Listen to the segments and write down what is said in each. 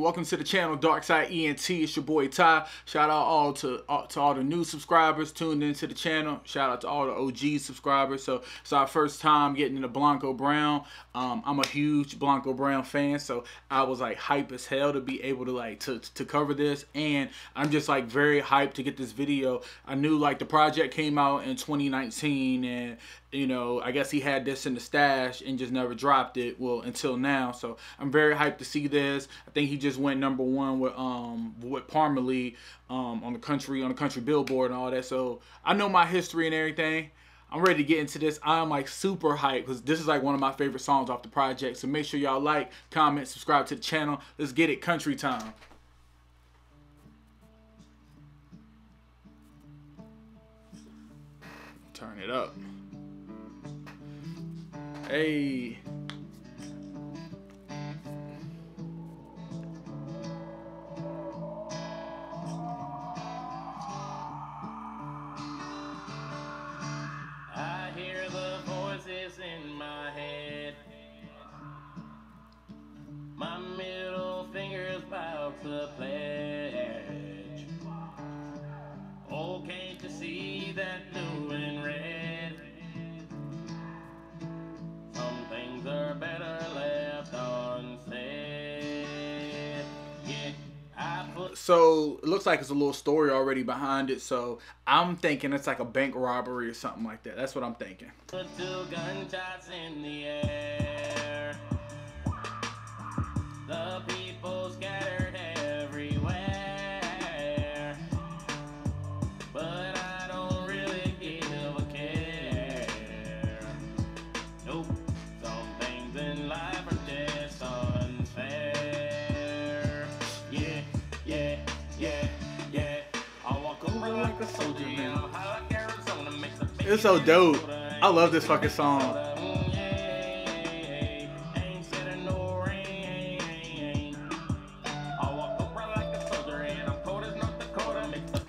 Welcome to the channel, Dark Side ENT. It's your boy Ty. Shout out all to all the new subscribers tuned into the channel. Shout out to all the OG subscribers. So it's our first time getting into Blanco Brown. I'm a huge Blanco Brown fan, so I was like hype as hell to be able to to cover this, and I'm just like very hyped to get this video. I knew like the project came out in 2019, and you know, I guess he had this in the stash and just never dropped it, well, until now. So I'm very hyped to see this. I think he just went #1 with Parmalee on the country billboard and all that. So I know my history and everything. I'm ready to get into this. I'm like super hyped because this is like one of my favorite songs off the project. So make sure y'all like, comment, subscribe to the channel. Let's get it, Country Time. Turn it up. Hey. I hear the voices in my head. My middle finger's about to pledge. Oh, can't you see that blue and red? Are better left unsaid. Yeah, so it looks like it's a little story already behind it, so I'm thinking it's like a bank robbery or something like that. That's what I'm thinking. Put two gunshots in the air. The people scattered everywhere. But I don't really give a care. Nope. It's so dope. I love this fucking song.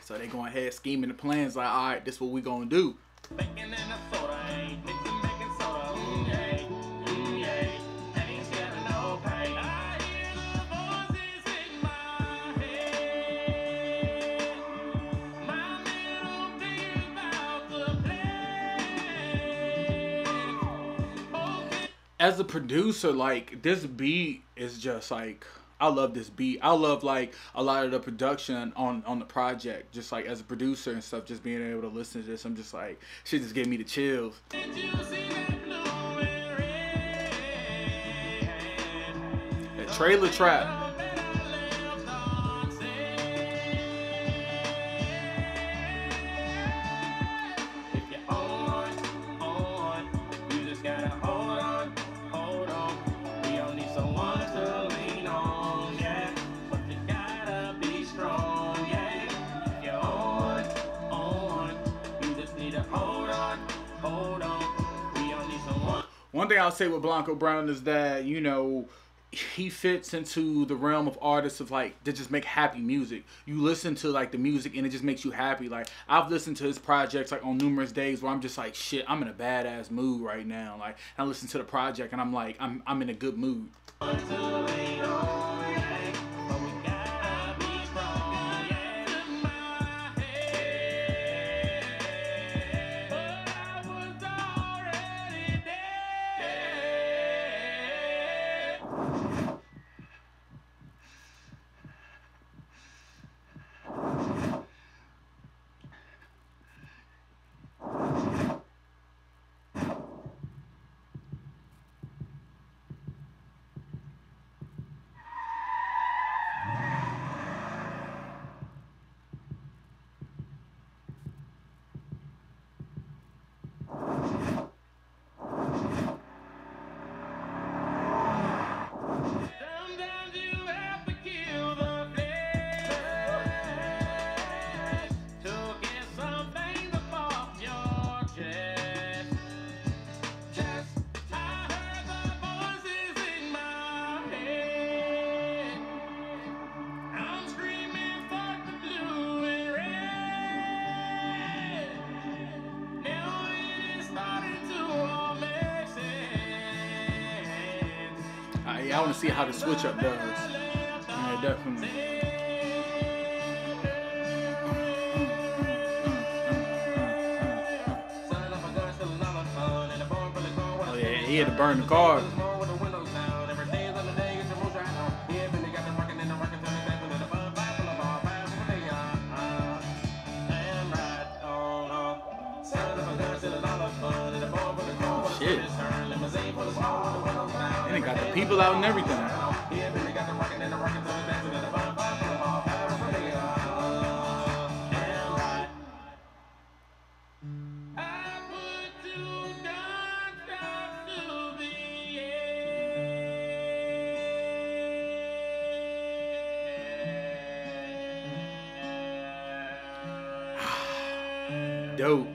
So they going ahead scheming the plans like, all right, this is what we gonna do. As a producer, like, this beat is just like, I love this beat. I love like a lot of the production on the project, just like as a producer and stuff, just being able to listen to this. I'm just like, shit just gave me the chills. Did you see that blue and red? That Trailer Trap. One thing I'll say with Blanco Brown is that, you know, he fits into the realm of artists of like, that just make happy music. You listen to like the music and it just makes you happy. Like, I've listened to his projects like on numerous days where I'm just like, shit, I'm in a badass mood right now. Like, I listen to the project and I'm like, I'm in a good mood. I want to see how the switch up does. Yeah, definitely. Oh yeah, he had to burn the car. And it got the people out and everything. Dope.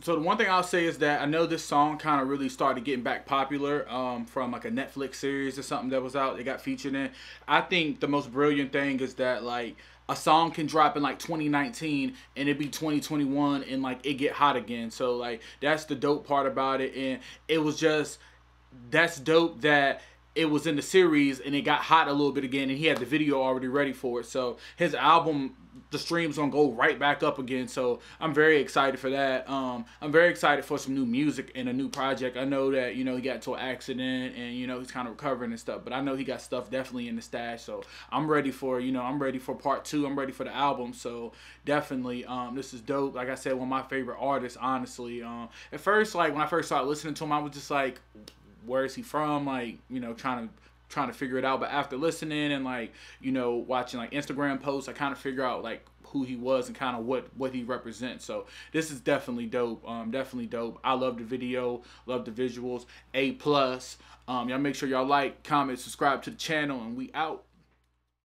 So the one thing I'll say is that I know this song kind of really started getting back popular from like a Netflix series or something that was out. It got featured in. I think the most brilliant thing is that like a song can drop in like 2019 and it'd be 2021 and like it get hot again. So like that's the dope part about it. And it was just, that's dope that it was in the series and it got hot a little bit again and he had the video already ready for it. So his album, the stream's gonna go right back up again, so I'm very excited for that. I'm very excited for some new music and a new project. I know that, you know, he got into an accident and, you know, he's kind of recovering and stuff, but I know he got stuff definitely in the stash, so I'm ready for, you know, I'm ready for part two. I'm ready for the album, so definitely, this is dope. Like I said, one of my favorite artists, honestly. At first, like, when I first started listening to him, I was just like, where is he from? Like, you know, trying to figure it out. But after listening and, like, you know, watching like Instagram posts, I kind of figure out like who he was and kind of what he represents. So this is definitely dope. Definitely dope. I love the video, love the visuals. A plus. Y'all make sure y'all like, comment, subscribe to the channel, and we out.